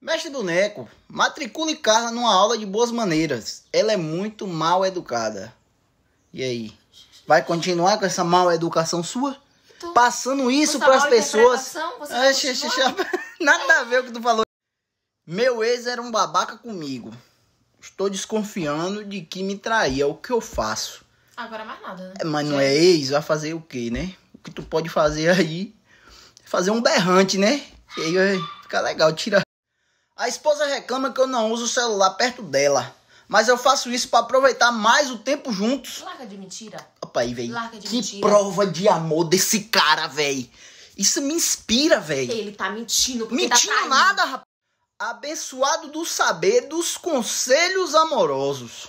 Mestre Boneco, matricule Carla numa aula de boas maneiras. Ela é muito mal educada. E aí? Vai continuar com essa mal educação sua? Tu, passando isso para as pessoas. Nada a ver o que tu falou. Meu ex era um babaca comigo. Estou desconfiando de que me traía. O que eu faço? Agora mais nada, né? Mas não é ex, vai fazer o quê, né? O que tu pode fazer aí? Fazer um berrante, né? E aí vai ficar legal, tira. A esposa reclama que eu não uso o celular perto dela. Mas eu faço isso pra aproveitar mais o tempo juntos. Larga de mentira. Opa aí, velho. Larga de mentira. Que prova de amor desse cara, velho. Isso me inspira, velho. Ele tá mentindo. Mentindo nada, rapaz. Abençoado do saber dos conselhos amorosos.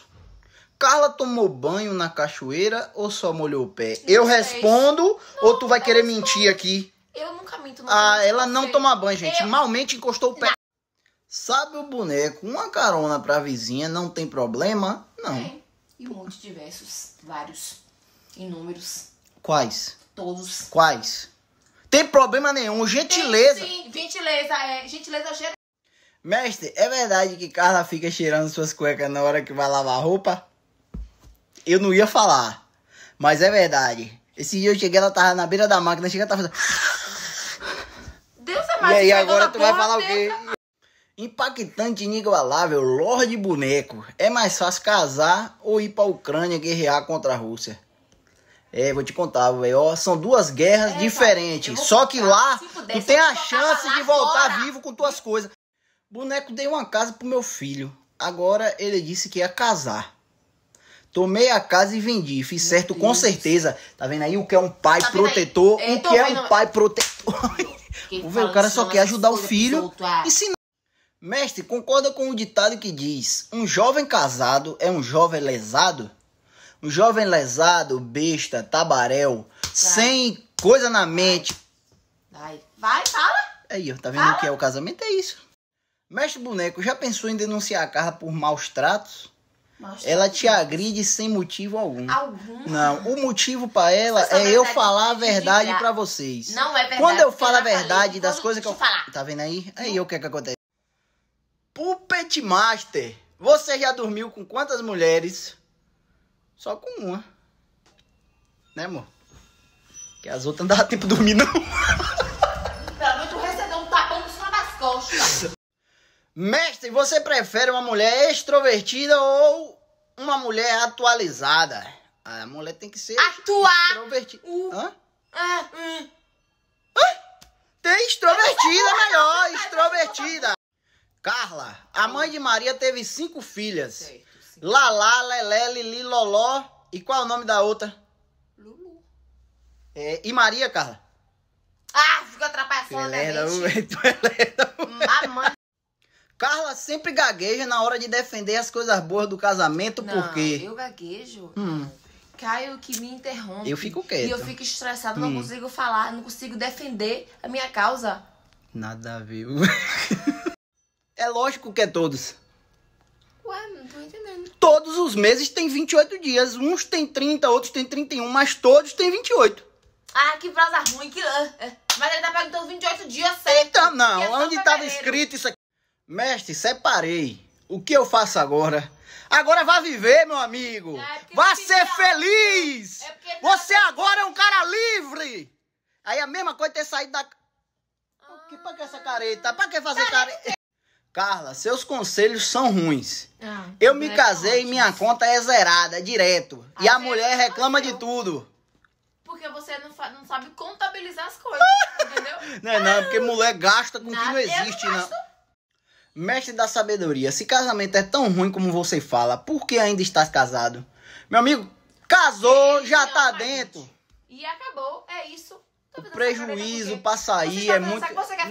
Carla tomou banho na cachoeira ou só molhou o pé? Não eu sei. Respondo não, ou tu vai querer mentir aqui? Eu nunca minto. Ela não toma banho, gente. Eu... malmente encostou o pé. Não. Sabe o boneco, uma carona pra vizinha não tem problema? Não. Tem. E um monte de versos, vários, inúmeros. Quais? Todos. Quais? Tem problema nenhum, gentileza. Sim, gentileza, é. Gentileza cheira. Mestre, é verdade que Carla fica cheirando suas cuecas na hora que vai lavar a roupa? Eu não ia falar, mas é verdade. Esse dia eu cheguei, ela tava na beira da máquina, cheguei, ela tava fazendo... Deus é mais. E aí, agora tu vai falar o quê? Impactante, inigualável, Lorde Boneco. É mais fácil casar ou ir pra Ucrânia guerrear contra a Rússia? É, vou te contar, velho. São duas guerras diferentes. Cara, só que lá, tu tem a chance de voltar vivo com tuas coisas. Boneco, dei uma casa pro meu filho. Agora ele disse que ia casar. Tomei a casa e vendi. Fiz meu certo, Deus. Com certeza. Tá vendo aí o que é um pai tá protetor? O que é um pai protetor? O cara só quer ajudar o filho e se Mestre, concorda com o ditado que diz: um jovem casado é um jovem lesado? Um jovem lesado, besta, tabaréu, sem coisa na mente. Vai, fala. Aí, ó, tá vendo o que é o casamento? É isso. Mestre Boneco, já pensou em denunciar a Carla por maus tratos? Ela te agride sem motivo algum. Não, o motivo pra ela é eu falar a verdade pra vocês. Não é verdade. Quando eu falo a verdade das coisas que eu... Tá vendo aí? Aí o que é que acontece? Puppet Master, você já dormiu com quantas mulheres? Só com uma. Né, amor? Que as outras não dava tempo de dormir, não. Pelo menos tu recebeu um tapão por cima das costas. Mestre, você prefere uma mulher extrovertida ou uma mulher atualizada? A mulher tem que ser... extrovertida. Tem extrovertida melhor, extrovertida. Carla, a mãe de Maria teve 5 filhas. Certo. Lalá, Lelé, Lili, Loló. E qual é o nome da outra? Lulu. É, e Maria, Carla? Ah, ficou atrapalhando, né, gente? Mamãe. Carla sempre gagueja na hora de defender as coisas boas do casamento, por quê? Eu gaguejo. Caio que me interrompe. Eu fico quieto. E eu fico estressado, não consigo falar, não consigo defender a minha causa. Nada a ver. É lógico que é todos. Ué, não tô entendendo. Todos os meses tem 28 dias. Uns tem 30, outros tem 31, mas todos tem 28. Ah, que frase ruim, que... Mas ele tá perguntando 28 dias certo. Então, não. Onde tava escrito isso aqui? Mestre, separei. O que eu faço agora? Agora vá viver, meu amigo. Vá ser feliz. Você agora é um cara livre. Aí a mesma coisa ter saído da... Pra que essa careta? Pra que fazer careta? Carla, seus conselhos são ruins. Eu me casei e minha conta é zerada, direto. E a mulher reclama de tudo. Porque você não sabe contabilizar as coisas, entendeu? Não, porque mulher gasta com o que não existe, não. Mestre da sabedoria, se casamento é tão ruim como você fala, por que ainda está casado? Meu amigo, casou, já tá dentro. E acabou, é isso. O prejuízo pra sair é muito...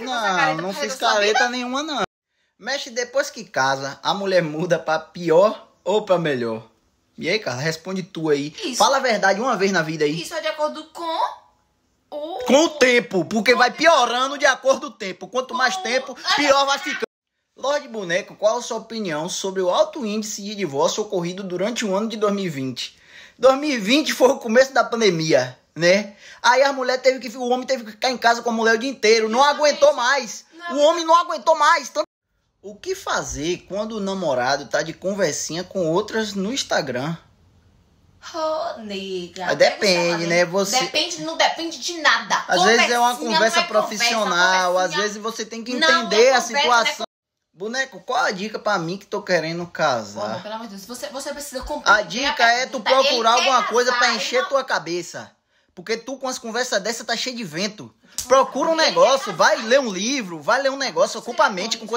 Não, não fiz careta nenhuma, não. Mestre, depois que casa, a mulher muda pra pior ou pra melhor? E aí, Carla, responde tu aí. Isso. Fala a verdade uma vez na vida aí. Isso é de acordo com o... Com o tempo, porque vai piorando de acordo com o tempo. Quanto mais tempo, pior vai ficando. Lorde Boneco, qual a sua opinião sobre o alto índice de divórcio ocorrido durante o ano de 2020? 2020 foi o começo da pandemia, né? Aí a mulher teve que... O homem teve que ficar em casa com a mulher o dia inteiro. Não aguentou mais. O homem não aguentou mais. O que fazer quando o namorado tá de conversinha com outras no Instagram? Oh, nega. Depende, né? Você... Depende, não depende de nada. Às vezes é uma conversa profissional, às vezes você tem que entender a situação. Boneco, qual a dica pra mim que tô querendo casar? Oh, pelo amor de Deus, você precisa comprar. A dica é tu procurar alguma coisa pra encher tua cabeça. Porque tu com as conversas dessa tá cheio de vento. Procura um negócio, vai ler um livro, vai ler um negócio, ocupa a mente com coisa.